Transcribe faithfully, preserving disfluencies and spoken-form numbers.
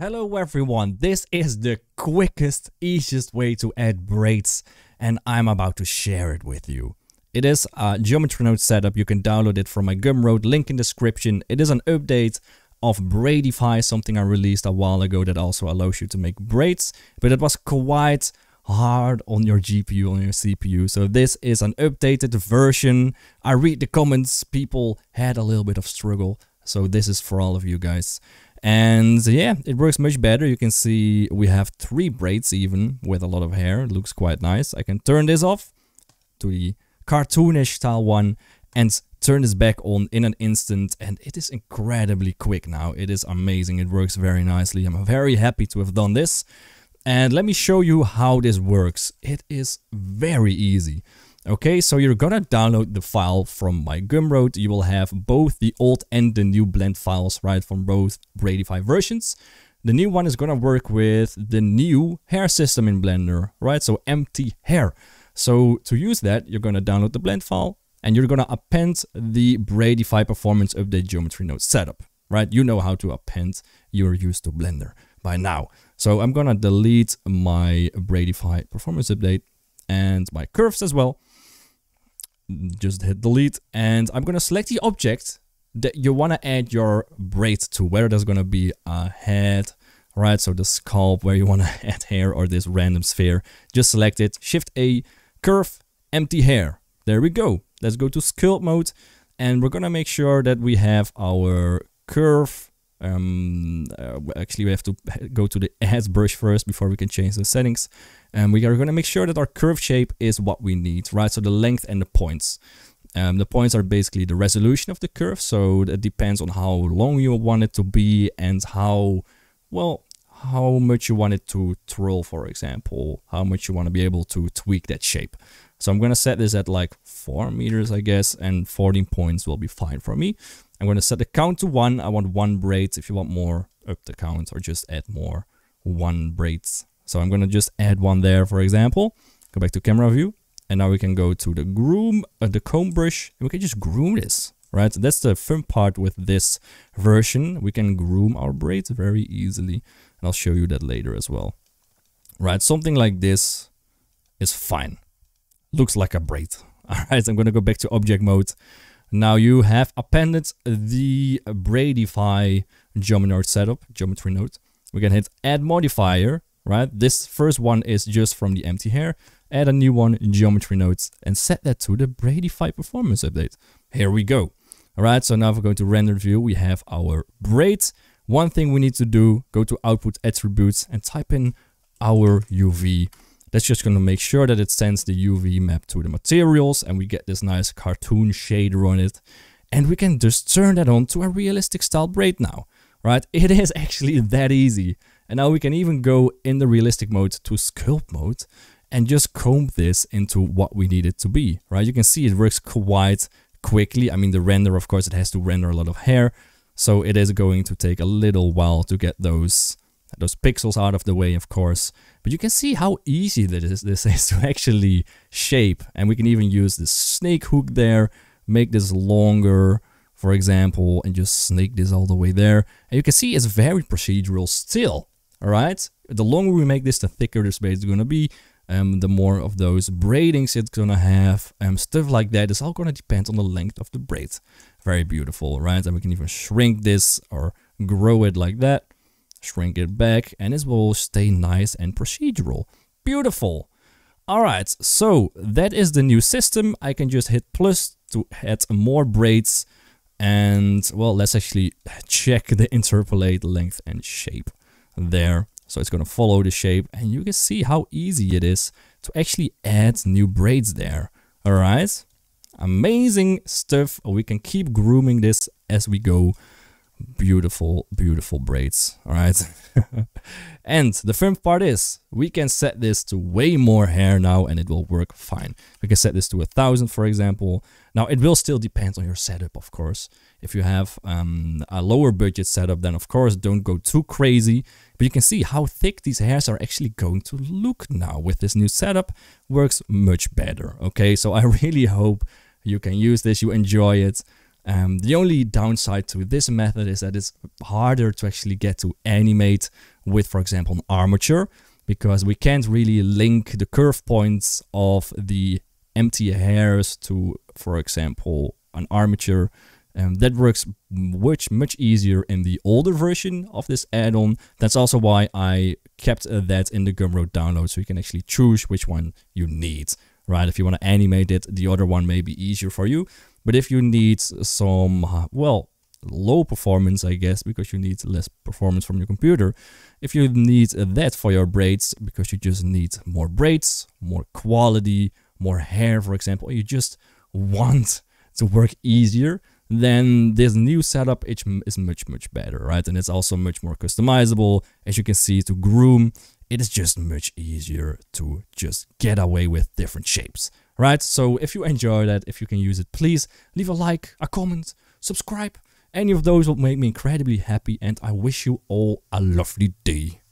Hello everyone, this is the quickest, easiest way to add braids and I'm about to share it with you. It is a Geometry Node setup, you can download it from my Gumroad, link in description. It is an update of Braidify, something I released a while ago that also allows you to make braids, but it was quite hard on your G P U, on your C P U, so this is an updated version. I read the comments, people had a little bit of struggle, so this is for all of you guys. And yeah, it works much better. You can see we have three braids even with a lot of hair. It looks quite nice. I can turn this off to the cartoonish style one and turn this back on in an instant. And it is incredibly quick now. It is amazing. It works very nicely. I'm very happy to have done this. And let me show you how this works. It is very easy. Okay, so you're gonna download the file from my Gumroad. You will have both the old and the new blend files, right, from both Braidify versions. The new one is gonna work with the new hair system in Blender, right? So empty hair. So to use that, you're gonna download the blend file and you're gonna append the Braidify Performance Update Geometry Node setup, right? You know how to append. You're used to Blender by now. So I'm gonna delete my Braidify Performance Update and my curves as well. Just hit delete and I'm going to select the object that you want to add your braid to, where there's going to be a head, right? So the scalp where you want to add hair or this random sphere, just select it, shift A, curve, empty hair. There we go. Let's go to sculpt mode and we're going to make sure that we have our curve. Um, uh, actually, we have to go to the edge brush first before we can change the settings. And we are going to make sure that our curve shape is what we need, right? So the length and the points. Um, the points are basically the resolution of the curve. So that depends on how long you want it to be and how, well, how much you want it to twirl, for example, how much you want to be able to tweak that shape. So I'm going to set this at like four meters, I guess, and fourteen points will be fine for me. I'm going to set the count to one. I want one braid. If you want more, up the count or just add more one braids. So I'm going to just add one there, for example. Go back to camera view. And now we can go to the groom, uh, the comb brush. And we can just groom this, right? That's the fun part with this version. We can groom our braids very easily. And I'll show you that later as well. Right? Something like this is fine. Looks like a braid. All right. I'm going to go back to object mode. Now you have appended the Braidify geometry node setup, geometry node. We can hit add modifier, right? This first one is just from the empty hair. Add a new one, geometry nodes, and set that to the Braidify performance update. Here we go. All right, so now if we go to render view, we have our braids. One thing we need to do, go to output attributes and type in our U V. That's just going to make sure that it sends the U V map to the materials and we get this nice cartoon shader on it. And we can just turn that on to a realistic style braid now, right? It is actually that easy. And now we can even go in the realistic mode to sculpt mode and just comb this into what we need it to be, right? You can see it works quite quickly. I mean, the render, of course, it has to render a lot of hair. So it is going to take a little while to get those those pixels out of the way, of course, but you can see how easy that is, this is to actually shape. And we can even use this snake hook there, make this longer, for example, and just snake this all the way there. And you can see it's very procedural still, all right? The longer we make this, the thicker the space is going to be, um, the more of those braidings it's going to have, um, stuff like that. It's all going to depend on the length of the braid. Very beautiful, right? And we can even shrink this or grow it like that. Shrink it back and it will stay nice and procedural. Beautiful. All right, so that is the new system. I can just hit plus to add more braids. And well, let's actually check the interpolate length and shape there. So it's going to follow the shape and you can see how easy it is to actually add new braids there. All right. Amazing stuff. We can keep grooming this as we go. Beautiful, beautiful braids. All right. And the fun part is we can set this to way more hair now and it will work fine. We can set this to a thousand, for example. Now it will still depend on your setup, of course. If you have um, a lower budget setup, then of course, don't go too crazy. But you can see how thick these hairs are actually going to look now with this new setup. Works much better. Okay. So I really hope you can use this. You enjoy it. Um, the only downside to this method is that it's harder to actually get to animate with, for example, an armature, because we can't really link the curve points of the empty hairs to, for example, an armature. Um, that works much, much easier in the older version of this add-on. That's also why I kept uh, that in the Gumroad download, so you can actually choose which one you need, right? If you want to animate it, the other one may be easier for you. But if you need some, well, low performance, I guess, because you need less performance from your computer, if you need that for your braids, because you just need more braids, more quality, more hair, for example, you just want to work easier, then this new setup is much, much better, right? And it's also much more customizable. As you can see, to groom, it is just much easier to just get away with different shapes, right? So if you enjoy that, if you can use it, please leave a like, a comment, subscribe. Any of those will make me incredibly happy, and I wish you all a lovely day.